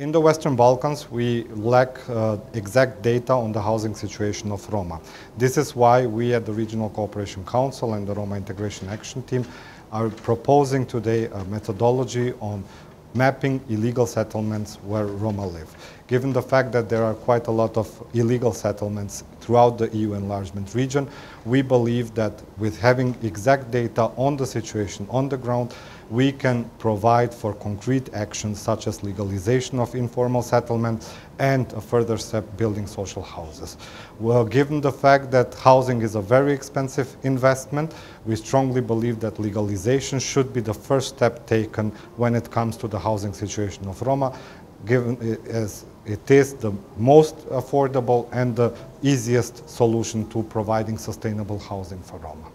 In the Western Balkans, we lack exact data on the housing situation of Roma. This is why we at the Regional Cooperation Council and the Roma Integration Action Team are proposing today a methodology on mapping illegal settlements where Roma live. Given the fact that there are quite a lot of illegal settlements throughout the EU enlargement region, we believe that with having exact data on the situation on the ground, we can provide for concrete actions such as legalization of informal settlement and a further step building social houses. Well, given the fact that housing is a very expensive investment, we strongly believe that legalization should be the first step taken when it comes to the housing situation of Roma, given as it is the most affordable and the easiest solution to providing sustainable housing for Roma.